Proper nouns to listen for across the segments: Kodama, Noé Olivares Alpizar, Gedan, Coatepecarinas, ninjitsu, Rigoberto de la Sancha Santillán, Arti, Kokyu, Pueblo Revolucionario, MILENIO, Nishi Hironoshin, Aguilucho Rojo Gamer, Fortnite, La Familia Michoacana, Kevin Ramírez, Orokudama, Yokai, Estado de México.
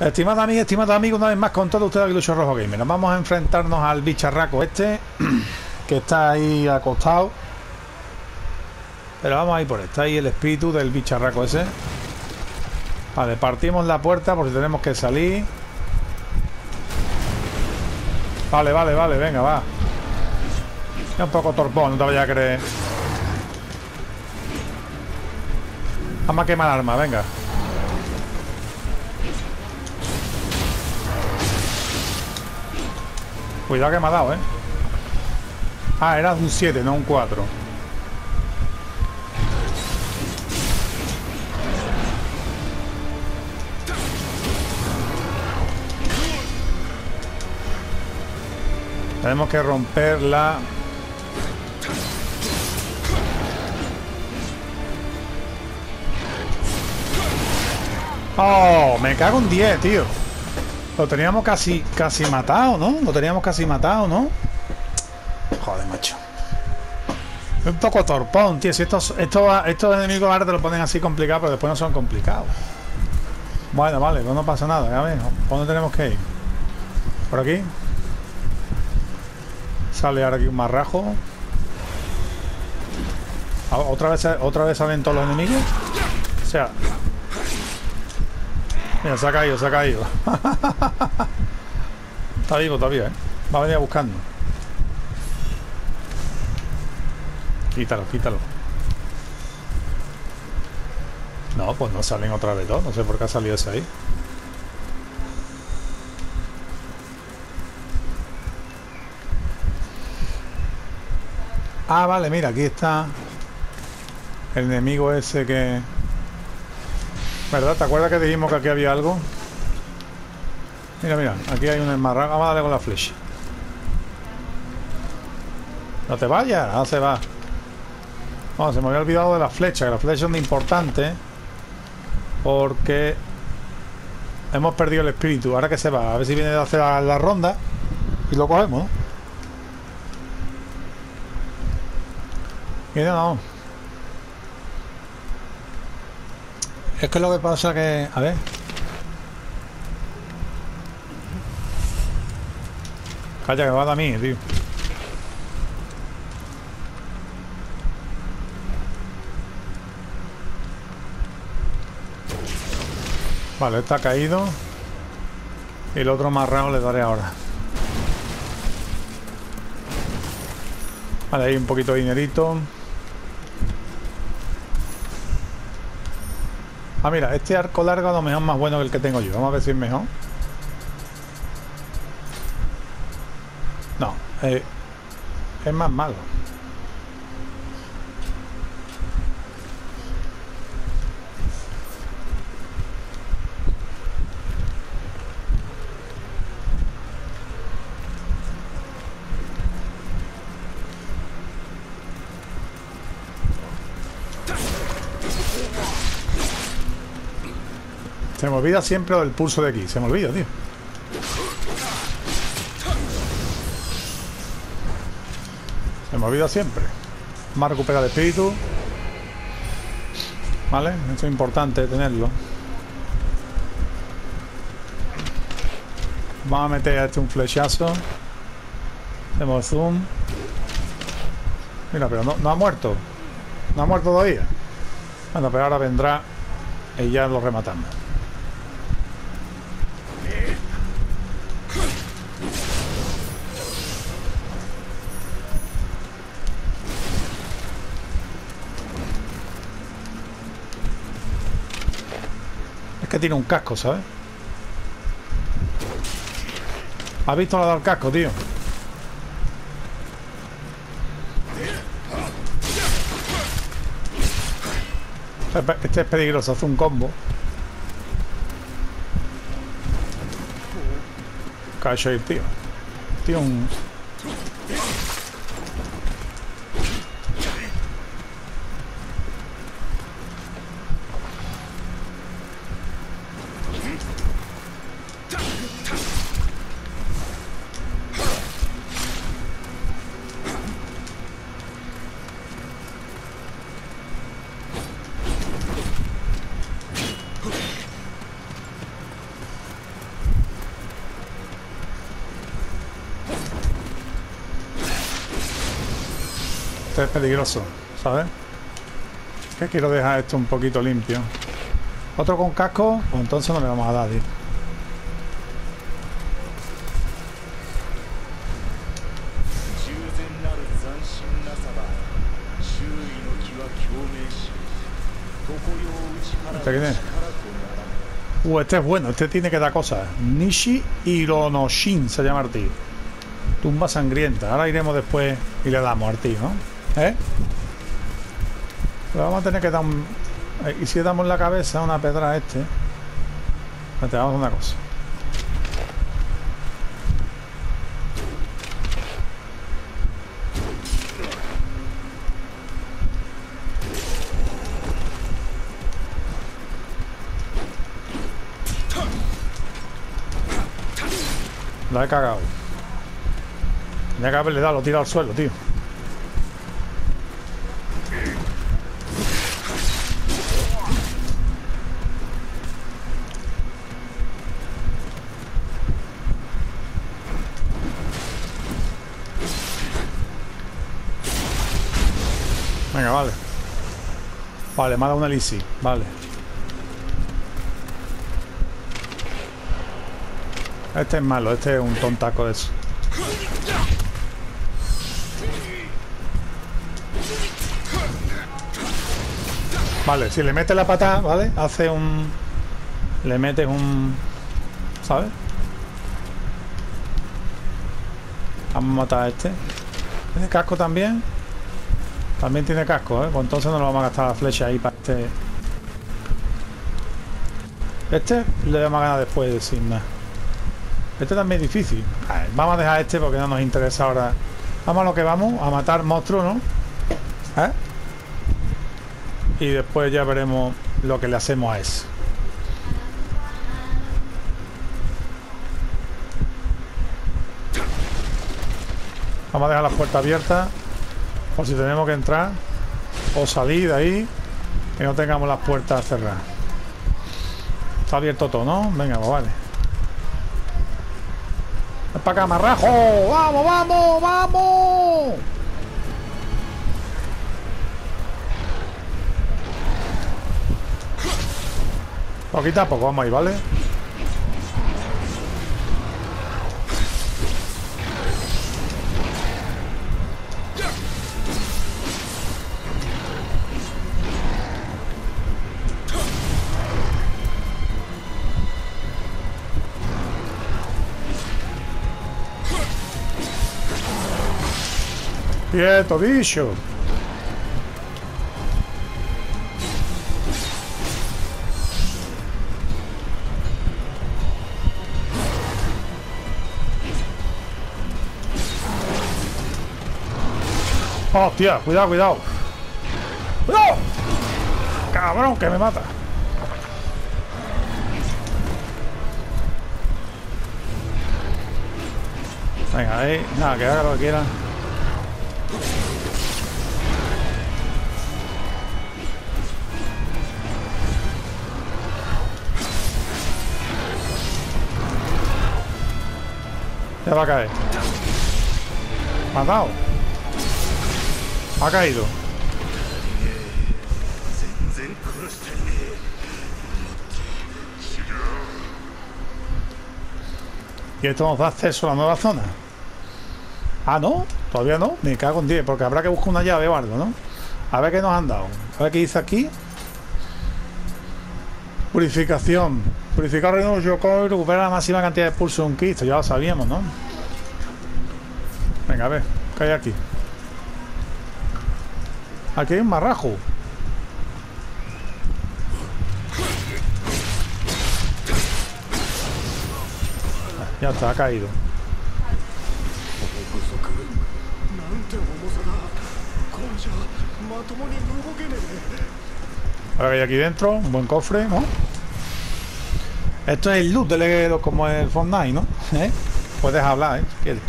Estimadas amigas, estimados amigos, una vez más con todos ustedes, Aguilucho Rojo Gamer. Nos vamos a enfrentarnos al bicharraco este, que está ahí acostado. Pero vamos a ir por esta, ahí el espíritu del bicharraco ese. Vale, partimos la puerta por si tenemos que salir. Vale, vale, vale, venga, va. Es un poco torpón, no te vayas a creer. Vamos a quemar armas, venga. Cuidado que me ha dado, ¿eh? Ah, era un 7, no un 4. Tenemos que romperla. ¡Oh! Me cago en 10, tío. Lo teníamos casi matado, ¿no? Lo teníamos casi matado, ¿no? Joder, macho. Es un poco torpón, tío. Si estos enemigos ahora te lo ponen así complicado, pero después no son complicados. Bueno, vale, pues no pasa nada. A ver, ¿dónde tenemos que ir? ¿Por aquí? Sale ahora aquí un marrajo. Otra vez salen todos los enemigos. O sea... Mira, se ha caído, se ha caído. Está vivo todavía, ¿eh? Va a venir a buscarnos. Quítalo, quítalo. No, pues no salen otra vez dos. No sé por qué ha salido ese ahí. Ah, vale, mira, aquí está el enemigo ese que... ¿Verdad? ¿Te acuerdas que dijimos que aquí había algo? Mira, mira, aquí hay un enmarrado. Vamos a darle con la flecha. No te vayas, ah, se va. Bueno, se me había olvidado de las flechas, que las flechas son importantes. Porque hemos perdido el espíritu. Ahora que se va, a ver si viene a hacer la ronda y lo cogemos. Mira, no. Es que lo que pasa que... A ver... Calla, que me va a dar a mí, tío. Vale, está caído. Y el otro marrano le daré ahora. Vale, hay un poquito de dinerito. Ah, mira, este arco largo a lo mejor más bueno que el que tengo yo. Vamos a ver si es mejor. No, es más malo. Se me olvida siempre el pulso de aquí. Se me olvida, tío. Se me olvida siempre. Vamos a recuperar el espíritu. ¿Vale? Eso es importante tenerlo. Vamos a meter a este un flechazo. Hacemos zoom. Mira, pero no ha muerto. No ha muerto todavía. Bueno, pero ahora vendrá y ya lo rematamos. Que tiene un casco, ¿sabes? ¿Has visto la del casco, tío? Este es peligroso, hace un combo. Cacho ahí, tío. Tío, un... este es peligroso, ¿sabes? Es que quiero dejar esto un poquito limpio. Otro con casco, pues entonces no le vamos a dar, tío. ¿Este quién es? Este es bueno, este tiene que dar cosas. Nishi Hironoshin se llama Arti. Tumba sangrienta. Ahora iremos después y le damos a Arti, ¿no? ¿Eh? Le vamos a tener que dar un... Y si le damos la cabeza una pedra a este. Vale, vamos a una cosa. La he cagado. Tenía que haberle dado, lo tirado al suelo, tío. Venga, vale. Vale, me ha dado una lisi. Vale. Este es malo, este es un tontaco de eso. Vale, si le metes la patada, ¿vale? Hace un... Le metes un... ¿Sabes? Vamos a matar a este. ¿Tiene casco también? También tiene casco, ¿eh? Pues entonces no le vamos a gastar la flecha ahí para este... Este le vamos a ganar después de sin nada. Este también es difícil. Vale, vamos a dejar a este porque no nos interesa ahora. Vamos a lo que vamos, a matar monstruos, ¿no? ¿Eh? Y después ya veremos lo que le hacemos a ese. Vamos a dejar las puertas abiertas por si tenemos que entrar o salir de ahí y no tengamos las puertas cerradas. Está abierto todo, ¿no? Venga, pues vale. ¡Es para acá, marrajo! ¡Vamos, vamos, vamos! Poquito a poco, vamos ahí, ¿vale? ¡Quieto, bicho! ¡Hostia! ¡Cuidado, cuidado! ¡Cuidado! ¡Cabrón, que me mata! Venga, ahí. Nada, que haga lo que quiera. Ya va a caer. Matado. Ha caído. Y esto nos da acceso a la nueva zona. Ah, ¿no? Todavía no. Me cago en 10. Porque habrá que buscar una llave o algo, ¿no? A ver qué nos han dado. A ver qué dice aquí. Purificación. Purificar renuncios y recuperar la máxima cantidad de pulso de un Ki. Esto ya lo sabíamos, ¿no? Venga, a ver. ¿Qué hay aquí? Aquí hay un marrajo. Ya está, ha caído. Ahora que hay aquí dentro, un buen cofre, ¿no? Esto es el loot de como el Fortnite, ¿no? ¿Eh? Puedes hablar, ¿eh? Si quieres.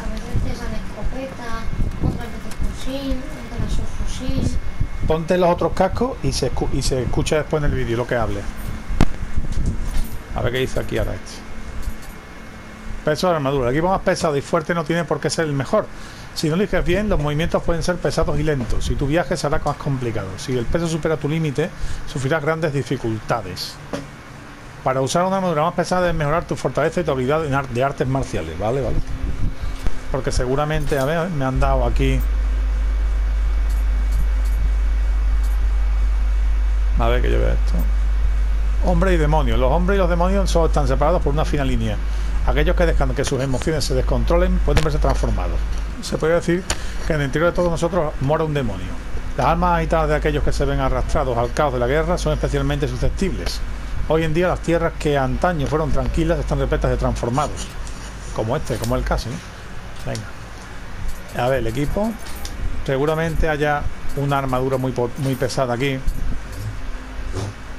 A veces dan escopeta, otras veces fusil, otras son fusil. Ponte los otros cascos y se escucha después en el vídeo lo que hable. A ver qué dice aquí ahora este. Peso de la armadura. El equipo más pesado y fuerte no tiene por qué ser el mejor. Si no eliges bien, los movimientos pueden ser pesados y lentos. Si tu viaje será más complicado. Si el peso supera tu límite, sufrirás grandes dificultades. Para usar una armadura más pesada es mejorar tu fortaleza y tu habilidad de artes marciales. Vale, vale. Porque seguramente, a ver, me han dado aquí... A ver que yo vea esto. Hombre y demonio. Los hombres y los demonios solo están separados por una fina línea. Aquellos que dejan que sus emociones se descontrolen pueden verse transformados. Se puede decir que en el interior de todos nosotros mora un demonio. Las almas agitadas de aquellos que se ven arrastrados al caos de la guerra son especialmente susceptibles. Hoy en día las tierras que antaño fueron tranquilas están repletas de transformados. Como este, como el caso, ¿eh? Venga. A ver, el equipo. Seguramente haya una armadura muy pesada aquí.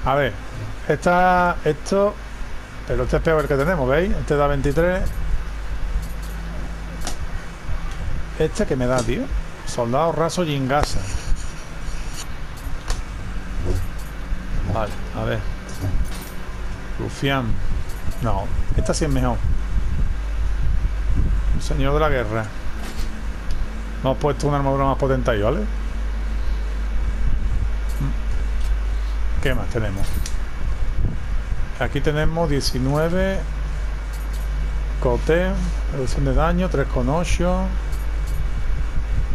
A ver, esto, pero este es peor el que tenemos, ¿veis? Este da 23. Este que me da, tío. Soldado raso Jingasa. Vale, a ver. Rufián. No, esta sí es mejor. El señor de la guerra. Hemos puesto una armadura más potente ahí, ¿vale? ¿Qué más tenemos? Aquí tenemos 19 Kote, reducción de daño 3,8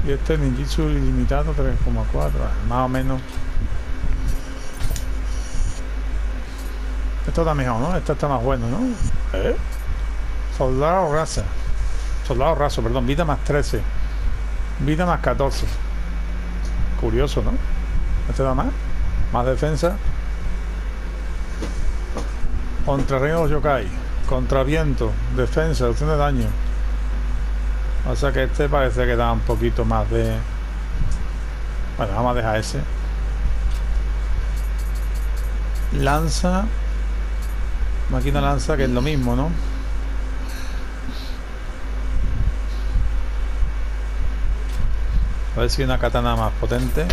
y este ninjitsu ilimitado 3,4, más o menos. Esto está mejor, ¿no? Esto está más bueno, ¿no? ¿Eh? Soldado raso, perdón, vida más 13, vida más 14. Curioso, ¿no? Este da más. Más defensa. Contrarreino de los yokai. Contraviento. Defensa. Reducción de daño. O sea que este parece que da un poquito más de... Bueno, vamos a dejar ese. Lanza. Máquina lanza, que es lo mismo, ¿no? A ver si hay una katana más potente.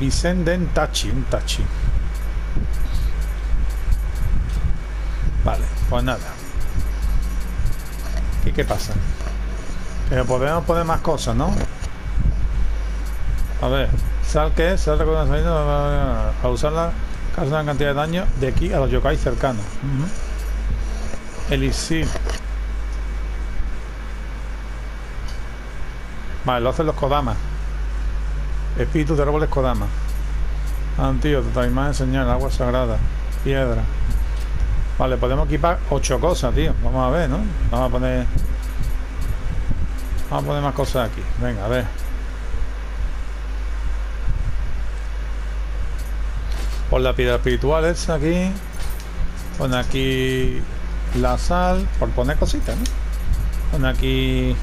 Vicenden Tachi, un Tachi. Vale, pues nada. ¿Y qué pasa? Pero podemos poner más cosas, ¿no? A ver, ¿sal qué es? Sal reconocer a usarla, causa una cantidad de daño de aquí a los yokai cercanos. Elixir. Vale, lo hacen los Kodama. Espíritus de árboles Kodama. Antídoto, talismán, señal, agua sagrada, piedra. Vale, podemos equipar 8 cosas, tío. Vamos a ver, ¿no? Vamos a poner más cosas aquí. Venga, a ver. Pon la piedra espiritual esa aquí. Pon aquí la sal. Por poner cositas, ¿no? Pon aquí...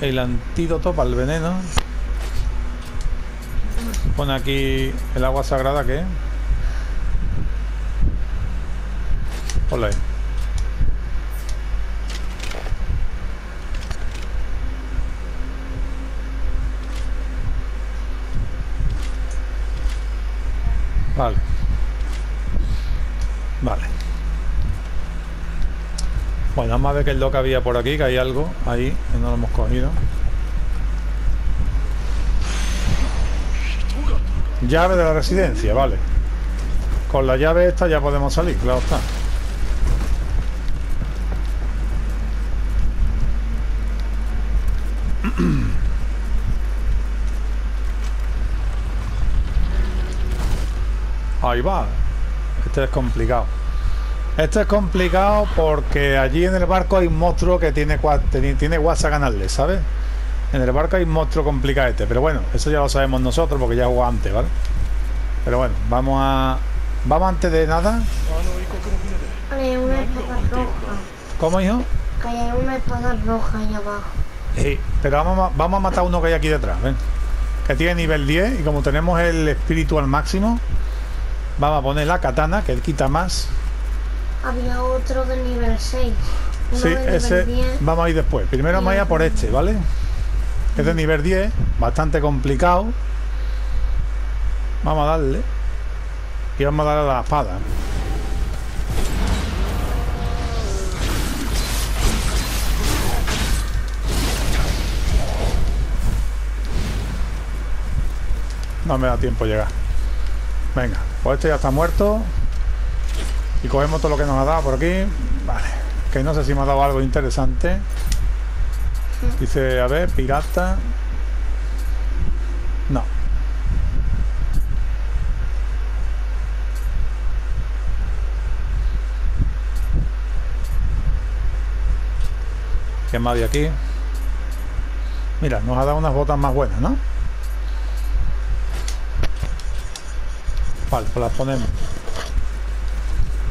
el antídoto para el veneno. Pone aquí el agua sagrada, que ponla ahí. Vale. Bueno, vamos a ver qué es lo que había por aquí, que hay algo ahí que no lo hemos cogido. Llave de la residencia, vale. Con la llave esta ya podemos salir, claro está. Ahí va. Este es complicado. Esto es complicado porque allí en el barco hay un monstruo que tiene guasa a ganarle, ¿sabes? En el barco hay un monstruo complicado este, pero bueno, eso ya lo sabemos nosotros porque ya jugó antes, ¿vale? Pero bueno, vamos antes de nada. Hay una espada roja. ¿Cómo, hijo? Que hay una espada roja ahí abajo. Sí, pero vamos a matar uno que hay aquí detrás, ¿ven? Que tiene nivel 10 y como tenemos el espíritu al máximo, vamos a poner la katana, que él quita más. Había otro del nivel 6. Sí, ese vamos a ir después. Primero vamos a ir a por este, ¿vale? Es de nivel 10, bastante complicado. Vamos a darle. Y vamos a darle a la espada. no me da tiempo llegar. Venga, pues este ya está muerto. Y cogemos todo lo que nos ha dado por aquí. Vale, que no sé si me ha dado algo interesante. Dice, a ver, pirata. No. ¿Qué más hay aquí? Mira, nos ha dado unas botas más buenas, ¿no? Vale, pues las ponemos.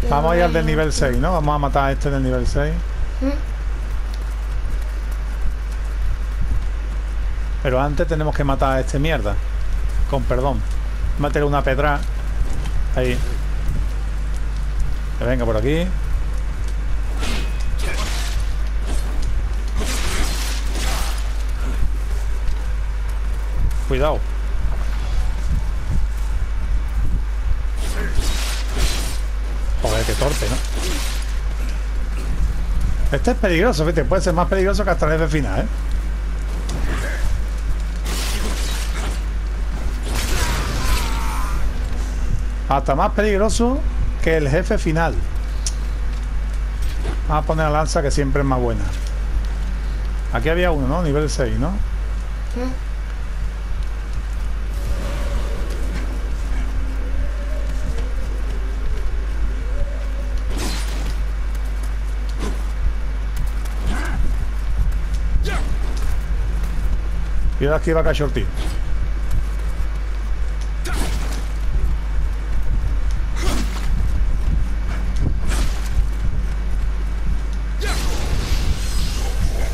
Vamos a ir al del nivel 6, ¿no? Vamos a matar a este del nivel 6. Pero antes tenemos que matar a este mierda. Con perdón. Meterle una pedra. Ahí. Que venga por aquí. Cuidado. Joder, qué torpe, ¿no? Este es peligroso, vete. Puede ser más peligroso que hasta el jefe final, ¿eh? Hasta más peligroso que el jefe final. Vamos a poner la lanza que siempre es más buena. Aquí había uno, ¿no? Nivel 6, ¿no? Y ahora aquí va a cachortín.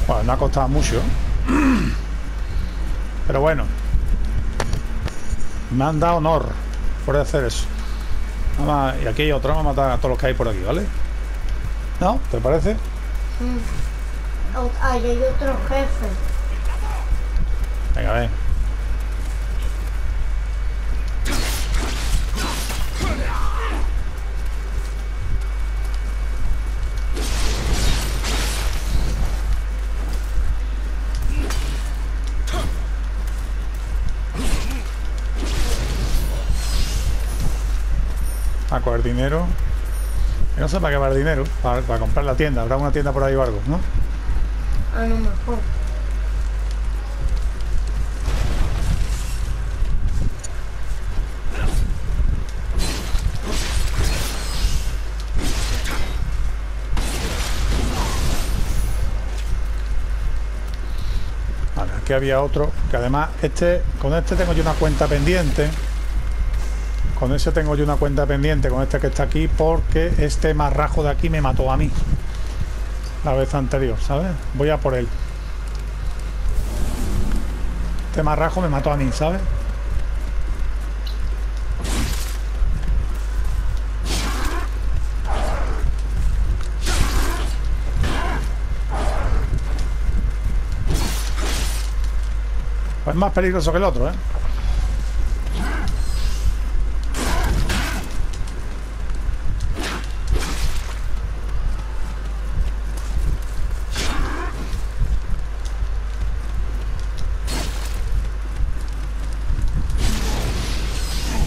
Bueno, no ha costado mucho. Pero bueno. Me han dado honor por hacer eso. Vamos a, y aquí hay otro. Vamos a matar a todos los que hay por aquí, ¿vale? ¿No? ¿Te parece? Ahí hay otro jefe. Venga, ven. A coger dinero. Que no sé para qué va el dinero. Para comprar la tienda. Habrá una tienda por ahí o algo, ¿no? A lo mejor. Que había otro, que además este, con este tengo yo una cuenta pendiente, con ese tengo yo una cuenta pendiente, con este que está aquí, porque este marrajo de aquí me mató a mí la vez anterior, ¿sabes? Voy a por él. Este marrajo me mató a mí, ¿sabes? Es más peligroso que el otro, ¿eh?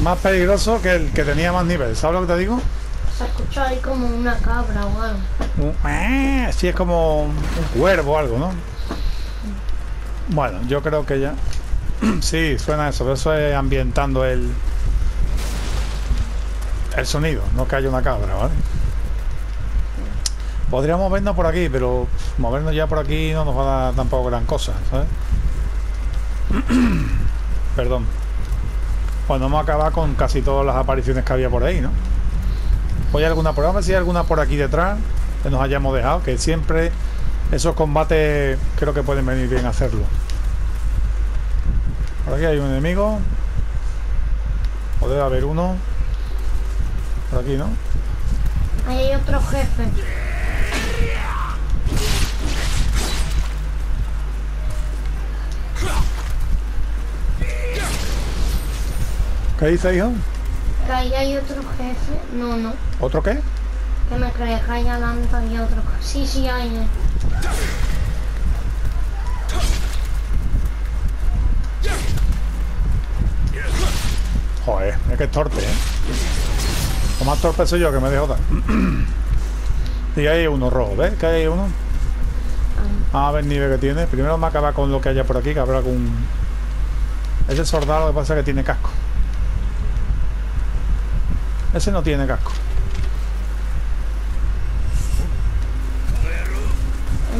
Más peligroso que el que tenía más nivel, ¿sabes lo que te digo? Se escucha ahí como una cabra o algo. Sí, es como un cuervo o algo, ¿no? Bueno, yo creo que ya... Sí, suena eso, pero eso es ambientando el sonido, no que haya una cabra, ¿vale? Podríamos movernos por aquí, pero movernos ya por aquí no nos va a dar tampoco gran cosa, ¿sabes? Perdón. Bueno, hemos acabado con casi todas las apariciones que había por ahí, ¿no? ¿Hay alguna por ahí? Vamos a ver si hay alguna por aquí detrás que nos hayamos dejado, que siempre esos combates creo que pueden venir bien a hacerlo. Por aquí hay un enemigo. O debe haber uno. Por aquí, ¿no? Ahí hay otro jefe. ¿Qué dice, hijo? Que ahí hay otro jefe. No, no. ¿Otro qué? Que me crees que ahí adelante hay otro jefe. Sí, sí, hay. Joder, mira que es torpe, ¿eh? O más torpe soy yo, que me dejo dar. Y ahí hay uno rojo, ¿ves? Que ahí hay uno. A ver, nivel que tiene. Primero me acaba con lo que haya por aquí, que habrá algún... Ese soldado, lo que pasa es que tiene casco. Ese no tiene casco.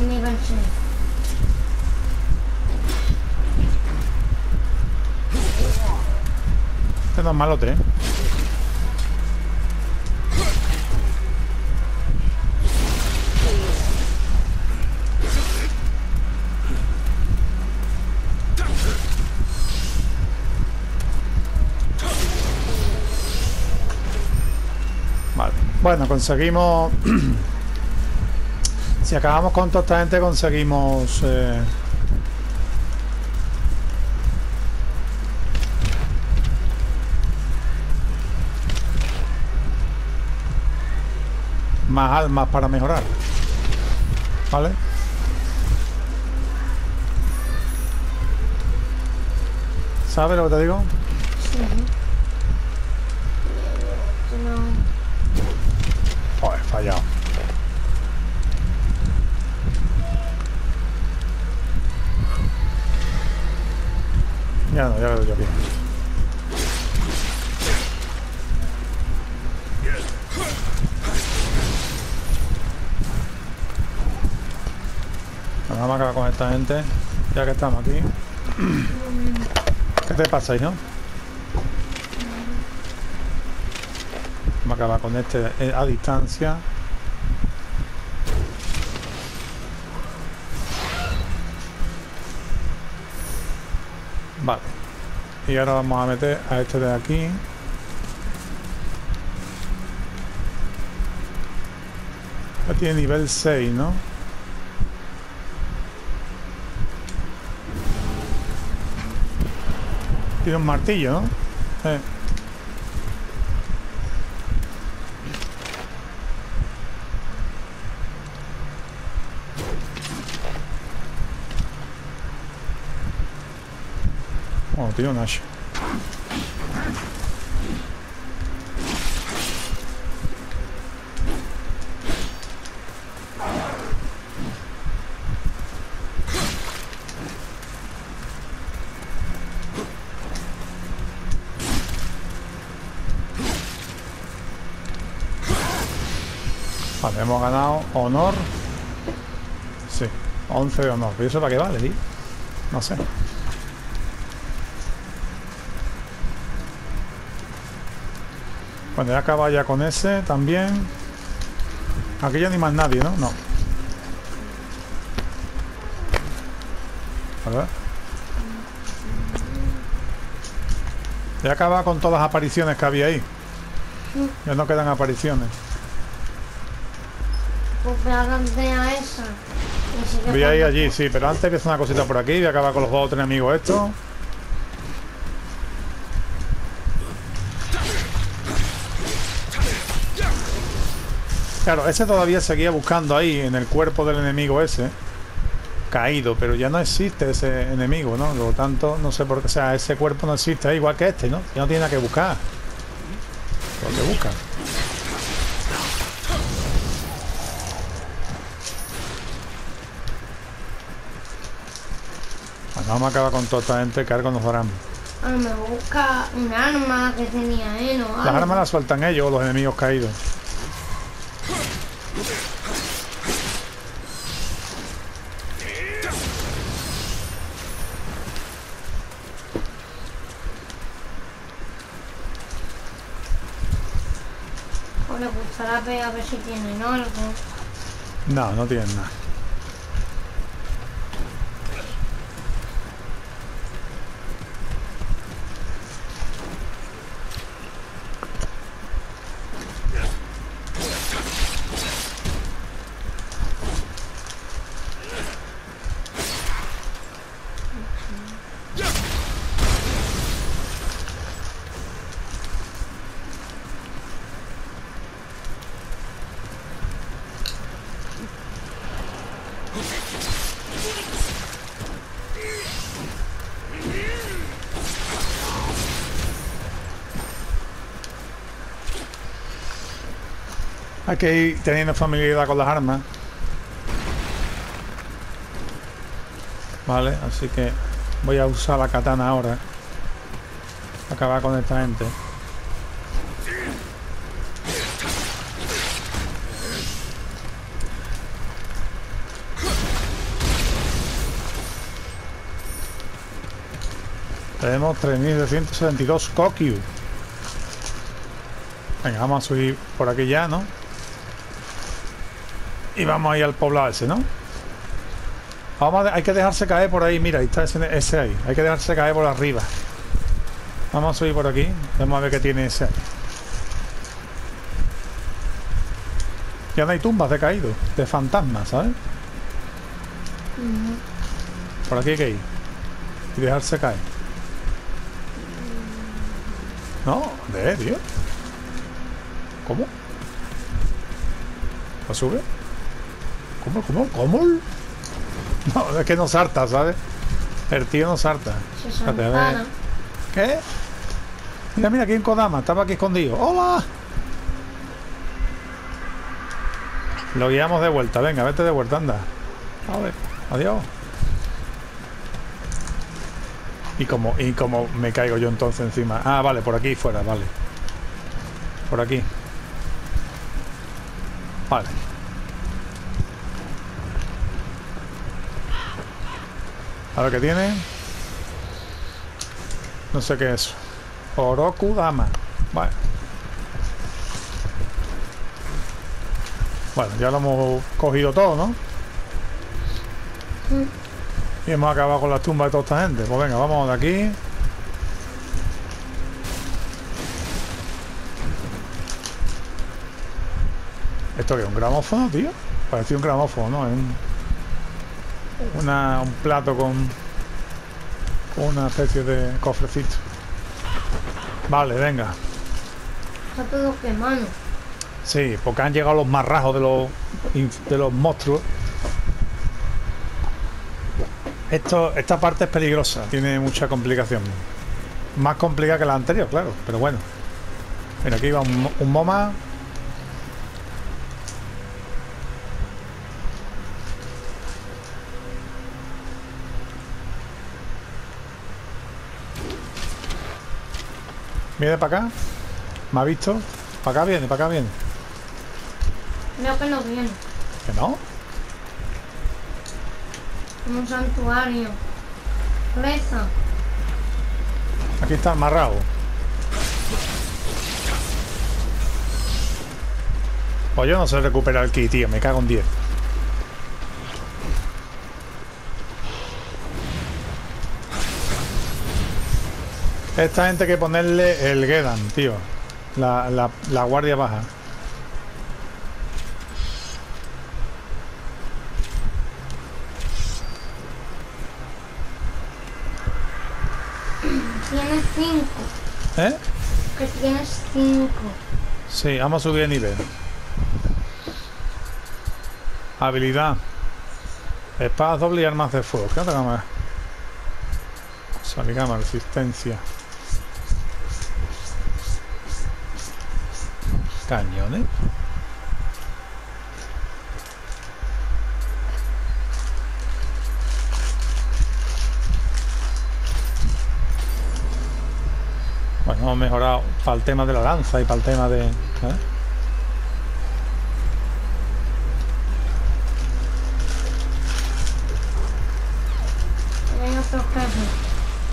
Nivel 6. Este no es malote, ¿eh? Bueno, conseguimos... Si acabamos con toda esta gente, conseguimos... más almas para mejorar. ¿Vale? ¿Sabes lo que te digo? Sí. Joder, fallado. Ya no, ya lo doy aquí. Vamos a acabar con esta gente, ya que estamos aquí. ¿Qué te pasáis, no? Vamos a acabar con este a distancia. Vale. Y ahora vamos a meter a este de aquí. Ya tiene nivel 6, ¿no? Tiene un martillo, ¿no? Oh, tiene un hacha. Vale, hemos ganado honor. Sí, 11 de honor. ¿Y eso para qué vale, tío? No sé. Bueno, ya acaba ya con ese también. Aquí ya ni más nadie, ¿no? No. ¿Verdad? Ya acaba con todas las apariciones que había ahí. Ya no quedan apariciones. Pues me agrandea esa. Voy a ir allí, sí, pero antes voy a hacer una cosita por aquí. Voy a acabar con los dos o tres enemigos estos. Claro, ese todavía seguía buscando ahí en el cuerpo del enemigo ese caído, pero ya no existe ese enemigo, ¿no? Por lo tanto, no sé por qué, o sea, ese cuerpo no existe, igual que este, ¿no? Ya no tiene nada que buscar. ¿Por qué busca? Bueno, vamos a acabar con toda esta gente que algo nos darán. A lo mejor busca un arma que tenía él, ¿no? Las armas las sueltan ellos, los enemigos caídos. Le gustará a ver si tienen algo. No, no tienen nada. Hay que ir teniendo familiaridad con las armas. Vale, así que voy a usar la katana ahora. Acabar con esta gente. Tenemos 3.272 Kokyu. Venga, vamos a subir por aquí ya, ¿no? Y vamos a ir al poblado ese, ¿no? Vamos a, hay que dejarse caer por ahí. Mira, ahí está ese ahí. Hay que dejarse caer por arriba. Vamos a subir por aquí. Vamos a ver qué tiene ese ahí. Ya no hay tumbas de caídos, de fantasmas, ¿sabes? Por aquí hay que ir. Y dejarse caer. No, de Dios. ¿Cómo? ¿La sube? ¿Cómo? No, es que no salta, ¿sabes? El tío no salta. ¿Qué? Mira, aquí en Kodama. Estaba aquí escondido. ¡Hola! Lo guiamos de vuelta. Venga, vete de vuelta, anda. A ver, adiós. ¿Y como me caigo yo entonces encima? Ah, vale, por aquí fuera, vale. Por aquí. Vale. A ver qué tiene. No sé qué es. Orokudama. Vale. Bueno, ya lo hemos cogido todo, ¿no? Y hemos acabado con las tumbas de toda esta gente. Pues venga, vamos de aquí. ¿Esto qué es? ¿Un gramófono, tío? Parecía un gramófono, ¿no? Es un plato con una especie de cofrecito. Vale, venga. Está todo quemado. Sí, porque han llegado los marrajos de los monstruos. Esta parte es peligrosa, tiene mucha complicación. Más complicada que la anterior, claro, pero bueno. Mira, aquí va un MoMA. Viene para acá. ¿Me ha visto? Para acá viene. Creo que no viene. ¿Que no? Un santuario. Presa. Aquí está amarrado. Pues yo no sé recuperar el kit, tío. Me cago en 10. Esta gente hay que ponerle el Gedan, tío. La guardia baja. Tienes 5. ¿Eh? Que tienes 5. Sí, vamos a subir de nivel. Habilidad. Espadas doble y armas de fuego. ¿Qué otra cámara? Saligama, resistencia. Cañones. Bueno, hemos mejorado para el tema de la lanza y para el tema de... ¿eh? Hay otros carros.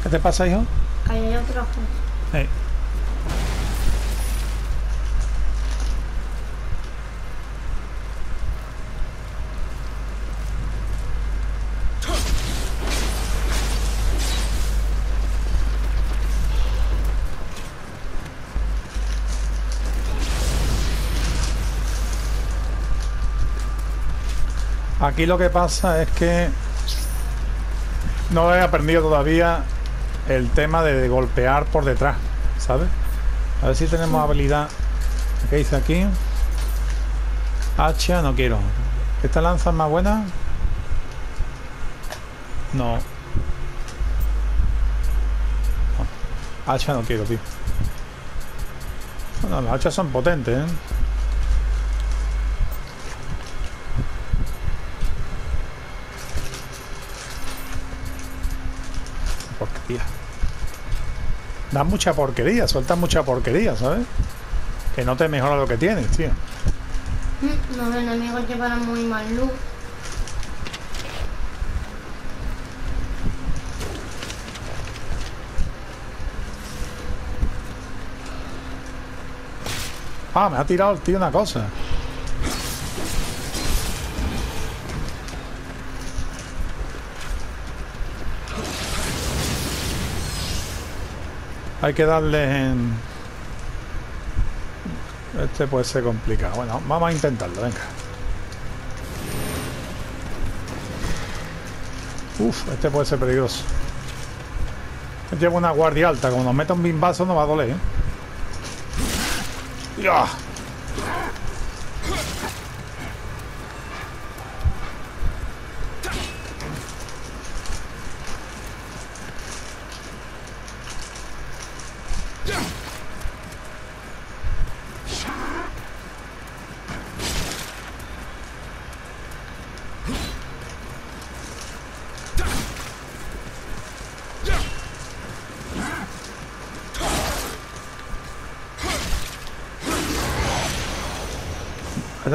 ¿Qué te pasa, hijo? Hay otros carros. Hey. Aquí lo que pasa es que no he aprendido todavía el tema de golpear por detrás, ¿sabes? A ver si tenemos habilidad. ¿Qué dice aquí? Hacha, no quiero. ¿Esta lanza es más buena? No. Hacha no quiero, tío. Bueno, las hachas son potentes, ¿eh? tío. Dan mucha porquería, sueltan mucha porquería, ¿sabes? Que no te mejora lo que tienes, tío. No, los enemigos llevan muy mal luz. Ah, me ha tirado el tío una cosa. Hay que darle en... Este puede ser complicado. Bueno, vamos a intentarlo, venga. Uf, este puede ser peligroso. Llevo una guardia alta. Como nos meta un bimbazo no va a doler, ¿eh? ¡Ya!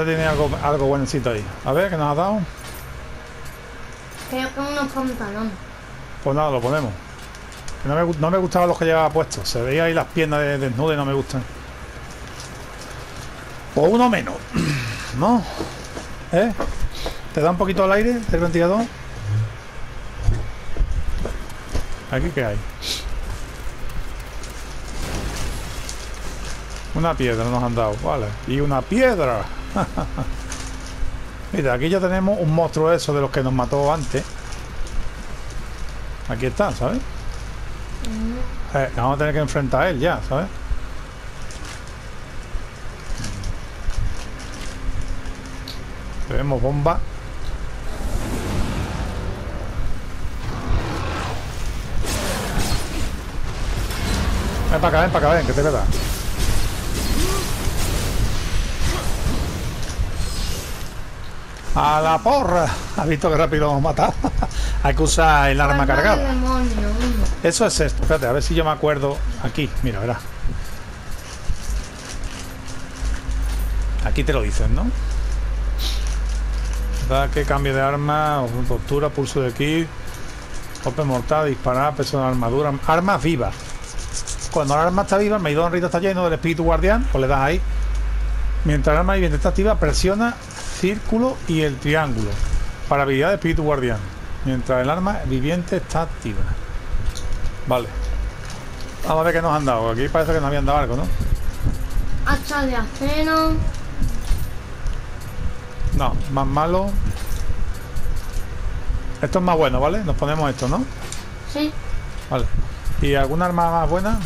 Este tiene algo buenecito ahí. A ver, ¿qué nos ha dado? Creo que unos pantalones. Pues nada, lo ponemos. No me gustaban los que llevaba puestos. Se veía ahí las piernas desnudas y no me gustan. Pues uno menos, ¿no? ¿Eh? ¿Te da un poquito al aire del ventilador? ¿Aquí qué hay? Una piedra nos han dado, vale. Y una piedra. Mira, aquí ya tenemos un monstruo eso de los que nos mató antes. Aquí está, ¿sabes? Vamos a tener que enfrentar a él ya, ¿sabes? Tenemos bomba. Ven para acá, ven, que te queda. ¡A la porra! ¿Has visto que rápido hemos matado? Hay que usar el arma cargada. Eso es esto. Espérate, a ver si yo me acuerdo. Aquí, mira, verás. Aquí te lo dicen, ¿no? Ataque, cambio de arma, tortura, pulso de ki, golpe mortal, disparar, peso de armadura. Armas vivas. Cuando la arma está viva, el medidor en rito está lleno del espíritu guardián, pues le das ahí. Mientras el arma viviente está activa, presiona círculo y el triángulo para habilidad de espíritu guardián mientras el arma viviente está activa. Vale, vamos a ver qué nos han dado. Aquí parece que nos habían dado algo, ¿no? Hacha de acero. No, más malo. Esto es más bueno, ¿vale? Nos ponemos esto, ¿no? Sí. Vale. ¿Y alguna arma más buena?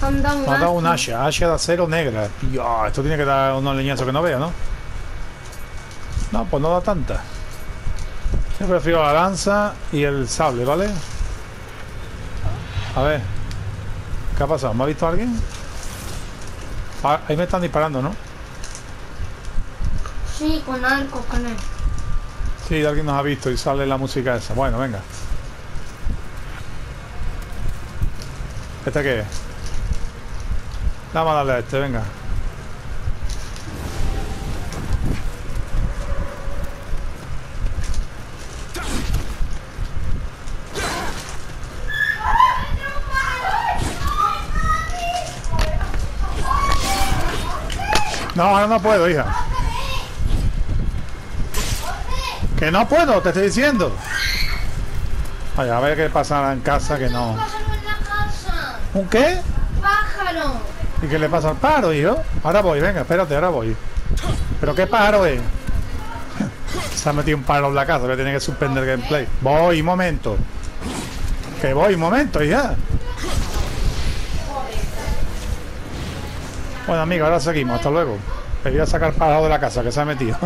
Nos han dado un hacha de acero negra. Dios, esto tiene que dar unos leñazos que no veo, ¿no? No, pues no da tanta. Yo prefiero la lanza y el sable, ¿vale? A ver. ¿Qué ha pasado? ¿Me ha visto alguien? Ah, ahí me están disparando, ¿no? Sí, con arco, con él. Sí, alguien nos ha visto y sale la música esa. Bueno, venga. ¿Este qué es? Vamos a darle a este, venga. No, ahora no puedo, hija. Que no puedo, te estoy diciendo. Ay, a ver qué pasa en casa, que no. ¿Un qué? Pájaro. ¿Y qué le pasa al pájaro, hijo? Ahora voy, venga, espérate, ahora voy. ¿Pero qué pájaro es? Se ha metido un pájaro en la casa, voy a tener que suspender el gameplay. Voy, un momento. Que voy, un momento, hija. Bueno, amigo, ahora seguimos, hasta luego. Te voy a sacar pájaro de la casa, que se ha metido.